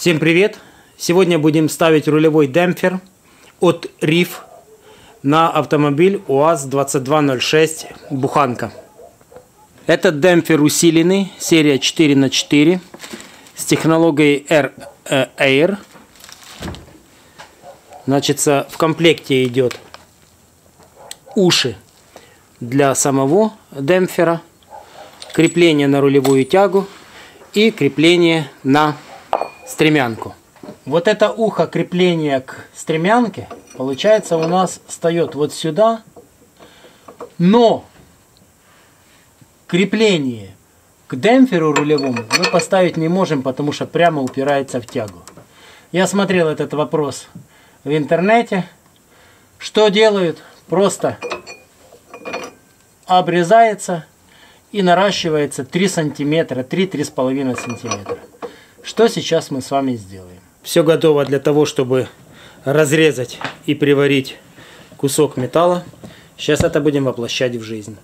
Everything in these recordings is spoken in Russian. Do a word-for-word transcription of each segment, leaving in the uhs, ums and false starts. Всем привет! Сегодня будем ставить рулевой демпфер от риф на автомобиль УАЗ двадцать два ноль шесть Буханка. Этот демпфер усиленный, серия четыре на четыре, с технологией эр эйр. Значит, в комплекте идет уши для самого демпфера, крепление на рулевую тягу и крепление на стремянку. Вот это ухо крепления к стремянке, получается, у нас встает вот сюда, но крепление к демпферу рулевому мы поставить не можем, потому что прямо упирается в тягу. Я смотрел этот вопрос в интернете. Что делают? Просто обрезается и наращивается три сантиметра, три-три с половиной сантиметра. Что сейчас мы с вами сделаем? Все готово для того, чтобы разрезать и приварить кусок металла. Сейчас это будем воплощать в жизнь.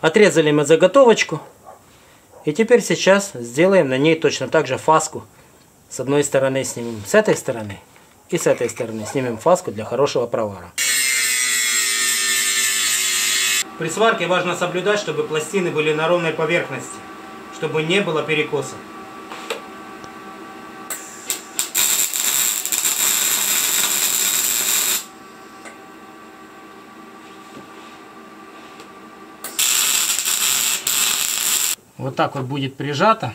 Отрезали мы заготовочку. И теперь сейчас сделаем на ней точно так же фаску. С одной стороны снимем с этой стороны. И с этой стороны снимем фаску для хорошего провара. При сварке важно соблюдать, чтобы пластины были на ровной поверхности, чтобы не было перекоса. Вот так вот будет прижато.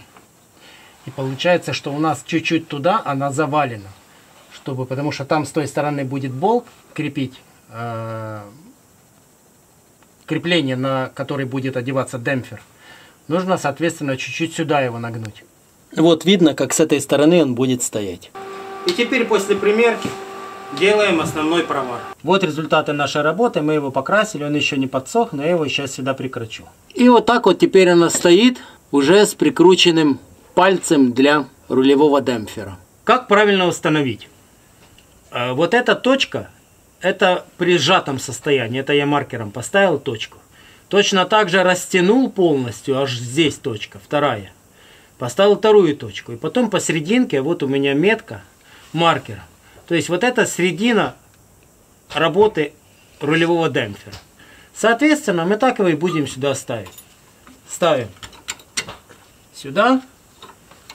И получается, что у нас чуть-чуть туда она завалена. Чтобы, потому что там с той стороны будет болт крепить, э крепление, на который будет одеваться демпфер. Нужно, соответственно, чуть-чуть сюда его нагнуть. Вот видно, как с этой стороны он будет стоять. И теперь после примерки делаем основной провар. Вот результаты нашей работы. Мы его покрасили, он еще не подсох, но я его сейчас сюда прикручу. И вот так вот теперь она стоит уже с прикрученным пальцем для рулевого демпфера. Как правильно установить? Вот эта точка, это при сжатом состоянии, это я маркером поставил точку. Точно так же растянул полностью, аж здесь точка, вторая. Поставил вторую точку. И потом посерединке, вот у меня метка маркером. То есть вот это середина работы рулевого демпфера. Соответственно, мы так его и будем сюда ставить. Ставим сюда.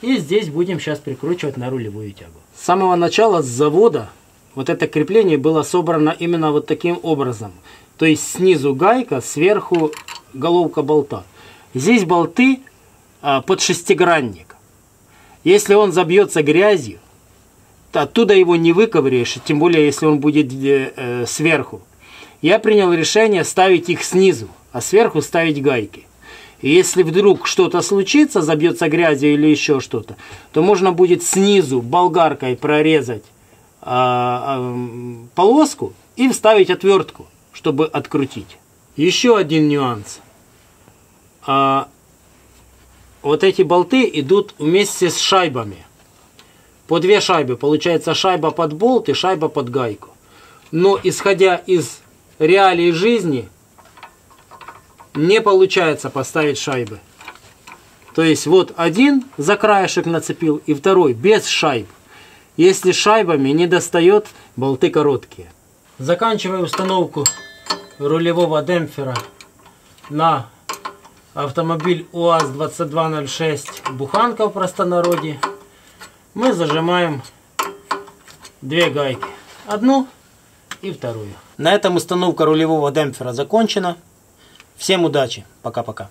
И здесь будем сейчас прикручивать на рулевую тягу. С самого начала, с завода, вот это крепление было собрано именно вот таким образом. То есть снизу гайка, сверху головка болта. Здесь болты а, под шестигранник. Если он забьется грязью, то оттуда его не выковыряешь, тем более если он будет э, сверху. Я принял решение ставить их снизу, а сверху ставить гайки. И если вдруг что-то случится, забьется грязью или еще что-то, то можно будет снизу болгаркой прорезать полоску и вставить отвертку, чтобы открутить. Еще один нюанс. Вот эти болты идут вместе с шайбами. По две шайбы. Получается шайба под болт и шайба под гайку. Но исходя из реалий жизни, не получается поставить шайбы. То есть вот один за краешек нацепил и второй без шайб. Если шайбами не достает, болты короткие. Заканчиваю установку рулевого демпфера на автомобиль УАЗ двадцать два ноль шесть Буханка в простонародье. Мы зажимаем две гайки. Одну и вторую. На этом установка рулевого демпфера закончена. Всем удачи. Пока-пока.